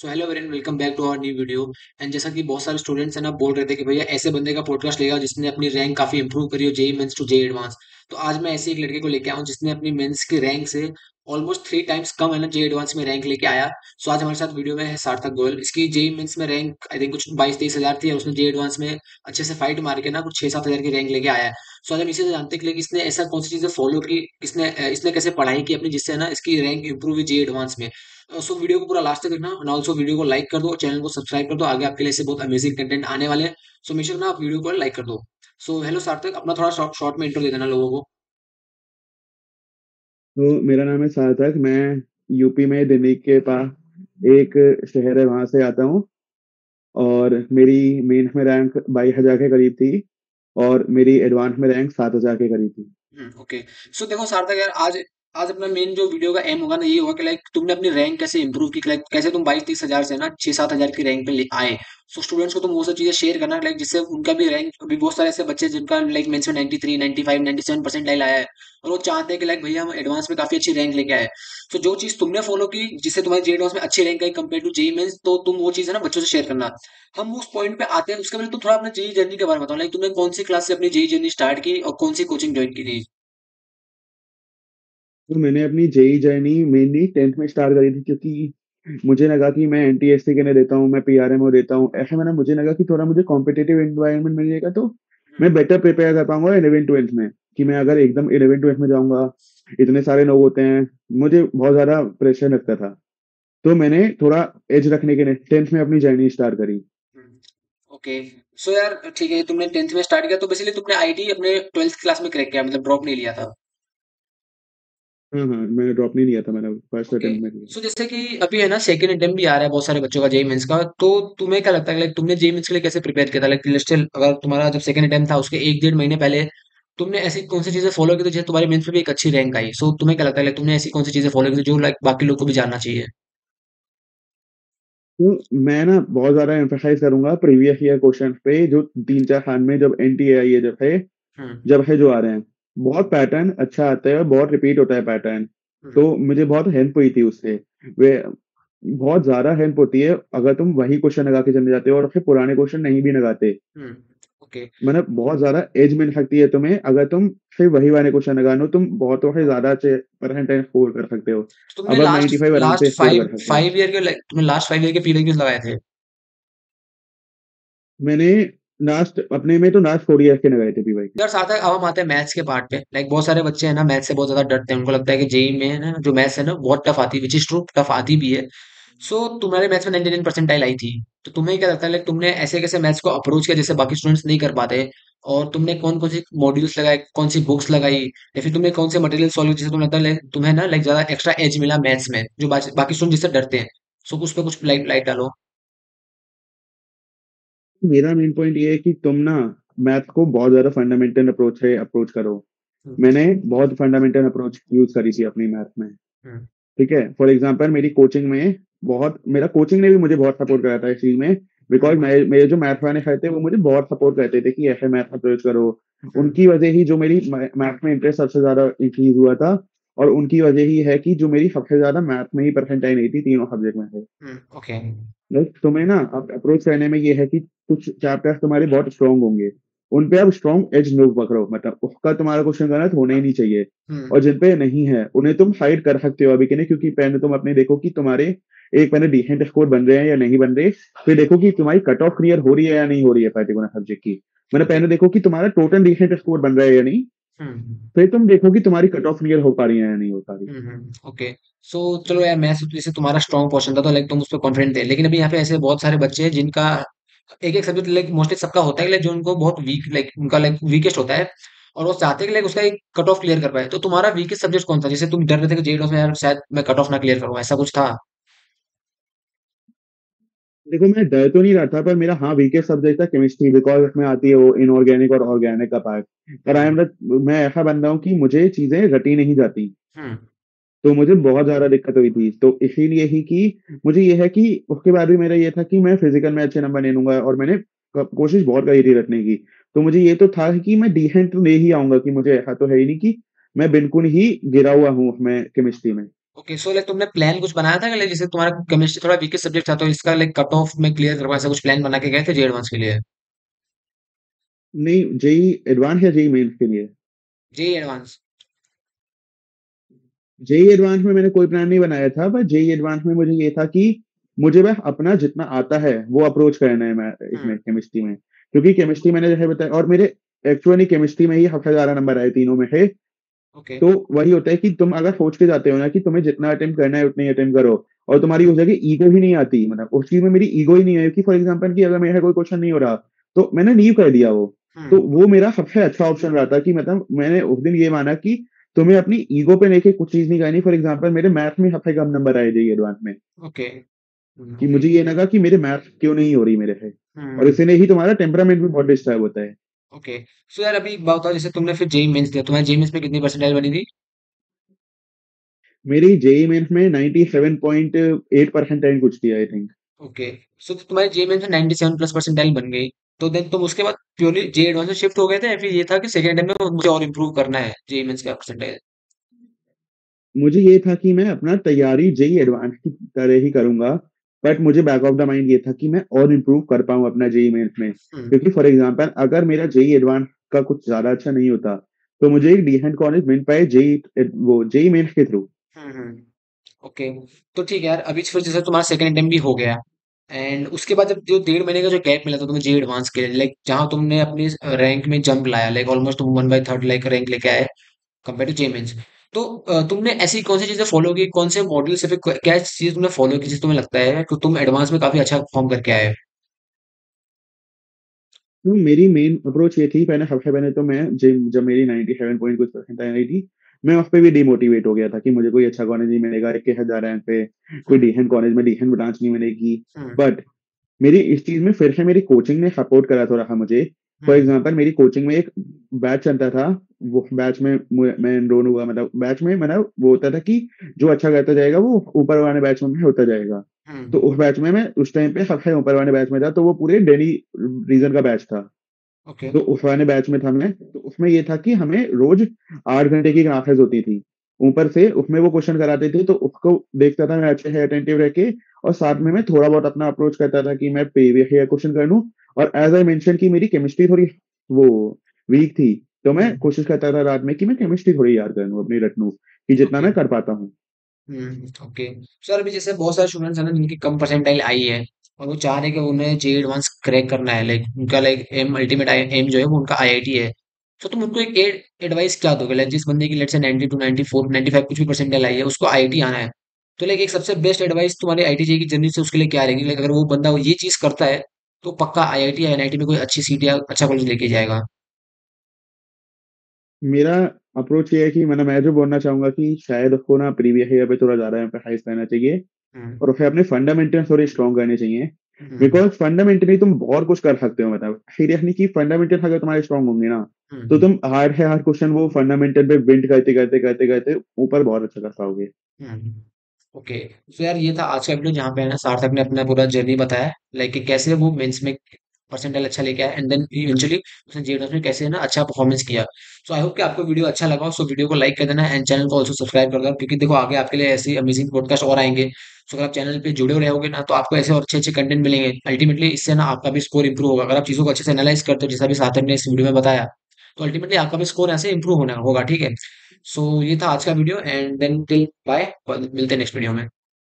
So hello everyone, welcome back to our new video. And जैसा कि बहुत सारे स्टूडेंट्स हैं ना बोल रहे थे कि भैया ऐसे बंदे का पॉडकास्ट लेगा जिसने अपनी रैंक काफी इंप्रूव करी हो JEE mains to JEE advance. तो आज मैं ऐसे एक लड़के को लेके आऊँ जिसने अपनी मेंस की रैंक से ऑलमोस्ट 3 टाइम्स कम है ना जेईई एडवांस में रैंक लेके आया। सो आज हमारे साथ वीडियो में है सार्थक गोयल। इसकी जेईई मेंस में रैंक आई थिंक कुछ 22-23 हज़ार थी और उसने जेईई एडवांस में अच्छे से फाइट मार के ना कुछ 6-7 हज़ार की रैंक लेके आया है। सो आज हम इसी से जानते हैं कि इसने ऐसा कौन सी चीजें फॉलो की, इसने कैसे पढ़ाई की अपनी जिससे ना इसकी रैंक इंप्रूव हुई जेईई एडवांस में। सो वीडियो को पूरा लास्ट तक देखना और ऑल्सो वीडियो को लाइक कर दो, चैनल को सब्सक्राइब कर दो, आगे आपके लिए ऐसे बहुत अमेजिंग कंटेंट आने वाले हैं। सो मेक श्योर ना आप वीडियो को लाइक कर दो। सो हेलो सार्थक, अपना थोड़ा शॉर्ट में इंट्रो दे देना लोगों को। तो मेरा नाम है सार्थक, मैं यूपी में दिल्ली के पास एक शहर है वहाँ से आता हूँ और मेरी मेन में रैंक 22 हज़ार के करीब थी और मेरी एडवांस में रैंक 7 हज़ार के करीब थी। ओके, सो देखो सार्थक यार, आज अपना मेन जो वीडियो का एम होगा ना ये होगा कि लाइक तुमने अपनी रैंक कैसे इंप्रूव की, लाइक कैसे तुम 22-23 हज़ार से ना 6-7 हज़ार की रैंक पे आए। सो स्टूडेंट्स को तुम वो सब चीजें शेयर करना लाइक जिससे उनका भी रैंक, अभी बहुत सारे ऐसे बच्चे जिनका लाइक मेंस में 93, 95, 97% लाइक आया है और वो चाहते हैं कि लाइक भैया हम एडवांस में काफी अच्छी रैंक लेके आए। तो जो चीज तुमने फॉलो की जिससे तुम्हारी जेईई एडवांस में अच्छी रैंक आई कंपेयर टू जेईई मेंस, तो तुम वो चीज है ना बच्चों से शेयर करना। हम उस पॉइंट पे आते हैं, उसके पहले तुम थोड़ा अपने जेईई जर्नी के बारे में बताओ, लाइक तुमने कौन सी क्लास से अपनी जेईई जर्नी स्टार्ट की और कौन सी कोचिंग ज्वाइन की थी। तो मैंने अपनी जेई जर्नी मेनली 10th में स्टार्ट करी थी क्योंकि मुझे लगा कि मैं NTSC के लिए देता हूँ, मैं PRMO देता हूँ, ऐसे मैंने मुझे लगा कि थोड़ा मुझे कॉम्पिटेटिव एनवायरनमेंट मिलेगा तो मैं बेटर प्रिपेयर कर पाऊंगा 11-12 में। कि मैं अगर एकदम 11-12 में जाऊंगा, इतने सारे लोग होते हैं, मुझे बहुत ज़्यादा प्रेशर लगता था। तो मैंने थोड़ा एज रखने के लिए 10th में अपनी जर्नी स्टार्ट करी। ओके, सो यार ठीक है, तुमने 10th में स्टार्ट किया तो बेसिकली तुमने IIT अपने 12th क्लास में क्रैक किया, मतलब ड्रॉप नहीं लिया था। हाँ, मैंने ड्रॉप नहीं लिया था, मैंने फर्स्ट अटेम्प्ट में लिया। सो जैसे कि अभी है ना सेकंड अटेम्प्ट भी आ रहा है बहुत सारे बच्चों का जेईई मेंस का, तो तुम्हें क्या लगता है लाइक तुमने जेईई मेंस के लिए कैसे प्रिपेयर किया था, लाइक अगर तुम्हारा जब सेकंड अटेम्प्ट था उसके 1-1.5 महीने पहले तुमने ऐसी कौन सी चीजें फॉलो की थी जैसे तुम्हारी मेंस पे भी एक अच्छी रैंक आई। सो तुम्हें क्या लगता है लाइक तुमने ऐसी कौन सी चीजें फॉलो की थी जो लाइक बाकी लोग को भी जानना चाहिए। तो मैं ना बहुत ज्यादा एम्फसाइज करूंगा प्रीवियस ईयर क्वेश्चन पे जो 3-4 साल में जब NTAI जब है जो आ रहे हैं, बहुत पैटर्न अच्छा आता है और बहुत रिपीट होता है पैटर्न, तो मुझे बहुत हेल्प हुई थी उससे। वे बहुत ज्यादा हेल्प होती है अगर तुम वही क्वेश्चन लगा के चले जाते हो और फिर पुराने क्वेश्चन नहीं भी लगाते। ओके, मतलब बहुत ज्यादा एज मिल सकती है तुम्हें अगर तुम फिर वही वाले क्वेश्चन लगा लो, तुम बहुत ज्यादा परसेंटेज स्कोर कर सकते हो। अगर 95 आराम से स्कोर कर सकते हो। 5 ईयर के तुमने लास्ट 5 ईयर के पीरियड लगाए थे। मैंने लास्ट अपने में तो लास्ट 4 ईयर के लगाए थे भी भाई। यार साथ अब हम आते हैं मैथ्स के पार्ट पे, लाइक बहुत सारे बच्चे हैं ना मैथ्स से बहुत ज्यादा डरते हैं, उनको लगता है कि जेईई में ना जो मैथ्स है ना बहुत टफ आती है, विच इज ट्रू, टफ आती भी है। सो तुम्हारे मैथ्स में 99% आई थी, तो तुम्हें क्या लगता है लाइक तुमने ऐसे कैसे मैथ्स को अप्रोच किया जैसे बाकी स्टूडेंट्स नहीं कर पाते, और तुमने कौन कौन से मॉड्यूल्स लगाए, कौन सी बुक्स लगाई, या फिर तुमने कौन से मटेरियल सॉल्व किया जिससे तुम्हें लगता है तुम्हें ना लाइक ज्यादा एक्स्ट्रा एज मिला मैथ्स में जो बाकी स्टूडेंट जिससे डरते हैं। सो उस पर कुछ लाइट डालो। मेरा मेन पॉइंट ये है कि तुम ना मैथ को बहुत ज्यादा फंडामेंटल अप्रोच से अप्रोच करो। मैंने बहुत फंडामेंटल अप्रोच यूज करी थी अपनी मैथ में, ठीक है। फॉर एग्जांपल मेरी कोचिंग में मेरा कोचिंग ने भी मुझे बहुत सपोर्ट करा था इस चीज में, बिकॉज मेरे जो मैथ वाले थे वो मुझे बहुत सपोर्ट करते थे कि ऐसे मैथ अप्रोच करो। उनकी वजह ही जो मेरी मैथ में इंटरेस्ट सबसे ज्यादा इंक्रीज हुआ था और उनकी वजह ही है कि जो मेरी सबसे ज्यादा मैथ में ही परसेंटाइल नहीं थी तीनों सब्जेक्ट में से। ओके, लाइक तुम्हें ना अप्रोच करने में ये है कि कुछ चैप्टर्स तुम्हारे बहुत स्ट्रॉन्ग होंगे, उन पे आप स्ट्रॉन्ग एज नो पकड़ो, मतलब उसका तुम्हारा क्वेश्चन करना होना ही नहीं चाहिए, और जिनपे नहीं है उन्हें तुम हाइड कर सकते हो अभी के लिए, क्योंकि पहले तुम अपने देखो कि तुम्हारे एक पहले डिसेंट स्कोर बन रहे हैं या नहीं बन रहे, फिर देखो कि तुम्हारी कट ऑफ क्लियर हो रही है या नहीं हो रही है पर्टिकुलर सब्जेक्ट की, मतलब पहले देखो कि तुम्हारा टोटल डिसेंट स्कोर बन रहा है या नहीं, फिर तुम देखो कि तुम्हारी कट ऑफ क्लियर हो पा रही है या नहीं हो पा रही। ओके, सो चलो यार मैथ्स जैसे तुम्हारा स्ट्रॉन्ग पोर्शन था तो लाइक तुम उस पर कॉन्फिडेंट थे, लेकिन अभी यहाँ पे ऐसे बहुत सारे बच्चे हैं जिनका एक सब्जेक्ट लाइक मोस्टली सबका होता है जो उनको बहुत वीक लाइक उनका लाइक वीकेस्ट होता है और वो चाहते हैं कि लाइक उसका एक कट ऑफ क्लियर कर पाए। तो तुम्हारा वीकेस्ट सब्जेक्ट कौन सा जैसे तुम डर रहे थे कि जेईई में यार शायद मैं कट ऑफ ना क्लियर करूँ, ऐसा कुछ था? देखो मैं डर तो नहीं रहा था, पर मेरा हाँ वीकेस्ट सब्जेक्ट था केमिस्ट्री, बिकॉज उसमें आती है वो इनऑर्गेनिक और ऑर्गेनिक का पार्ट। पर मैं ऐसा बंदा हूँ कि मुझे चीजें रटी नहीं जाती, तो मुझे बहुत ज्यादा दिक्कत हुई थी। तो इसीलिए ही कि मुझे ये है कि उसके बाद भी मेरा ये था कि मैं फिजिकल में अच्छे नंबर ले लूंगा और मैंने कोशिश बहुत करी थी रटने की, तो मुझे ये तो था कि मैं डिसेंट ले ही आऊंगा, कि मुझे ऐसा तो है ही नहीं कि मैं बिल्कुल ही गिरा हुआ हूँ केमिस्ट्री में। ओके सो लाइक तुमने प्लान कुछ बनाया था कि जैसे तुम्हारा केमिस्ट्री थोड़ा वीकेस्ट सब्जेक्ट था तो इसका लाइक कट ऑफ में क्लियर करवा, ऐसा कुछ प्लान बना के गए थे जे एडवांस के लिए? नहीं, जेई एडवांस या जेई मेंस के लिए? जे एडवांस। जेई एडवांस में मैंने कोई प्लान नहीं बनाया था, पर जेई एडवांस में मुझे ये था कि मुझे बस अपना जितना आता है वो अप्रोच करना है मैं इसमें केमिस्ट्री में, क्योंकि केमिस्ट्री मैंने जैसे बताया और मेरे एक्चुअली केमिस्ट्री में ही 1000 नंबर आए तीनों में है। तो वही होता है कि तुम अगर सोच के जाते हो ना कि तुम्हें जितना अटेम्प्ट करना है उतना ही अटेम्प्ट करो और तुम्हारी हो जाएगी ईगो ही नहीं आती, मतलब उस चीज में मेरी ईगो ही नहीं है कि फॉर एग्जाम्पल कि अगर मेरा कोई क्वेश्चन नहीं हो रहा तो मैंने लीव कर दिया वो। तो वो मेरा सबसे अच्छा ऑप्शन रहा था कि मतलब मैंने उस दिन ये माना कि तुम्हें अपनी ईगो पे लेके कुछ चीज नहीं करनी। फॉर एग्जांपल मेरे मैथ में सबसे कम नंबर आए जेईई एडवांस में, कि मुझे ये लगा कि मेरे मैथ क्यों नहीं हो रही मेरे से, और इससे ही तुम्हारा टेम्परामेंट भी बहुत डिस्टर्ब होता है। ओके सो यार अभी बताओ जैसे तुमने फिर जेईई मेंस दिया, तुम्हारे जेईई मेंस में कितनी परसेंटाइल बनी थी? मेरी जेईई मेंस में 97.8 परसेंटाइल कुछ थी आई थिंक। ओके सो तुम्हारी जेईई मेंस में 97 प्लस परसेंटाइल बन गई, तो देन तुम उसके बाद प्योरली जेईई एडवांस में शिफ्ट हो गए थे या फिर ये था कि सेकंड टाइम में मुझे और इम्प्रूव करना है जेईई मेंस का परसेंटेज? मुझे ये था कि मैं अपना तैयारी जेईई एडवांस की तरह ही करूंगा, बट मुझे बैक ऑफ द माइंड ये था कि मैं और इम्प्रूव कर पाऊँ अपना जेईई मेंस में, क्योंकि फॉर एग्जाम्पल अगर मेरा जेईई एडवांस का कुछ ज्यादा अच्छा नहीं होता तो मुझे एक डिसेंट कॉलेज मिल पाए जेईई मेंस के थ्रू। ओके तो ठीक है यार, अभी फिर जैसे तुम्हारा सेकंड अटेम्प्ट भी हो गया एंड उसके बाद जब जो 1.5 महीने का जो गैप मिला था तुम्हें जे एडवांस के लिए, लाइक जहाँ तुमने अपनी रैंक में जंप लाया, लाइक ऑलमोस्ट तुम 1/3 लाइक रैंक लेके आए कंपेयर टू जे मेंस, तो तुमने ऐसी कौन सी चीजें फॉलो की, कौन से मॉड्यूल से फिर क्या चीज तुमने फॉलो की जिससे तुम्हें लगता है कि तुम एडवांस में काफी अच्छा परफॉर्म करके आए? तो मेरी मेन अप्रोच ये थी, सबसे पहले तो मैं जब मेरी 97.2% आई थी मैं उस पर भी डिमोटिवेट हो गया था कि मुझे कोई अच्छा कॉलेज नहीं मिलेगा, 1000 पे कोई डीहन कॉलेज में डीहन ब्रांच नहीं मिलेगी। बट मेरी इस चीज में फिर से मेरी कोचिंग ने सपोर्ट करा थोड़ा मुझे। फॉर एग्जांपल मेरी कोचिंग में एक बैच चलता था, वो बैच में मैं एनरोल हुआ, मतलब बैच में मतलब वो होता था कि जो अच्छा करता जाएगा वो ऊपर वाले बैच में होता जाएगा। तो उस बैच में मैं उस टाइम पे सबसे ऊपर वाले बैच में था, तो वो पूरे डेली रीजन का बैच था। तो उस वाले बैच में था मैं, तो उसमें ये था कि हमें रोज 8 घंटे की क्लासेस होती थी, ऊपर से उसमें वो क्वेश्चन कराते थे, तो उसको देखता था मैं अच्छे से अटेंटिव रह के, और साथ में मैं थोड़ा बहुत अपना अप्रोच करता था कि मैं प्रीवियस ईयर क्वेश्चन कर लूं, और एज आई मेंशन कि मेरी केमिस्ट्री थोड़ी वो वीक थी तो मैं कोशिश करता था रात में कि मैं केमिस्ट्री थोड़ी याद कर लूँ अपनी, रट लूँ कि जितना मैं कर पाता हूँ। ओके सर अभी जैसे बहुत सारे स्टूडेंट्स हैं ना जिनकी कम परसेंटाइल आई है और वो चाह रहे कि उन्हें जे एडवांस क्रैक करना है, लाइक उनका लाइक एम अल्टीमेट एम जो है वो उनका आईआईटी है, तो तुम उनको एक एडवाइस क्या दोगे? लाइक जिस बंदे की लेट से 92, 94, 95 कुछ भी परसेंटाइल आई है, उसको आईआईटी आना है, तो लाइक एक सबसे बेस्ट एडवाइस तुम्हारे आईआईटी की जर्नी से उसके लिए क्या रहेगी? लाइक अगर वो बंदा ये चीज करता है तो पक्का आईआईटी या एनआईटी में कोई अच्छी सीट या अच्छा कॉलेज लेके जाएगा। मेरा अप्रोच ये है कि मतलब मैं जो बोलना चाहूंगा कि शायद उसको ना प्रीवियस ईयर पे थोड़ा ज्यादा एम्फसाइज करना चाहिए और फिर अपने फंडामेंटल्स थोड़े स्ट्रॉन्ग करने चाहिए, बिकॉज फंडामेंटली तुम बहुत कुछ कर सकते हो। मतलब सीरियसली कि फंडामेंटल अगर तुम्हारे स्ट्रॉन्ग होंगे ना तो तुम हार्ड है हार्ड क्वेश्चन वो फंडामेंटल पे बिल्ड करते करते करते करते ऊपर बहुत अच्छा कर पाओगे। ओके सो यार ये था आज का वीडियो जहाँ पे ना सार्थक ने अपना पूरा जर्नी बताया, लाइक कि कैसे वो मेंस में परसेंटाइल अच्छा लेके आया एंड देन इवेंचुअली उसने जे एडवांस में कैसे ना अच्छा परफॉर्मेंस किया। सो आई होप कि आपको वीडियो अच्छा लगा, सो वीडियो को लाइक कर देना एंड चैनल को ऑल्सो सब्सक्राइब कर देना, क्योंकि देखो आगे आपके लिए ऐसी अमेजिंग पॉडकास्ट और आएंगे। सो अगर आप चैनल पे जुड़े रहोगे ना तो आपको ऐसे और अच्छे अच्छे कंटेंट मिलेंगे, अल्टीमेटली इससे ना आपका भी स्कोर इंप्रूव होगा। अगर आप चीज़ों को अच्छे से एनालाइज करते हो जैसा भी सार्थक ने इस वीडियो में बताया तो अल्टीमेटली आपका भी स्कोर ऐसे इंप्रूव होना होगा, ठीक है। सो ये था आज का video and then till bye, मिलते हैं नेक्स्ट वीडियो में।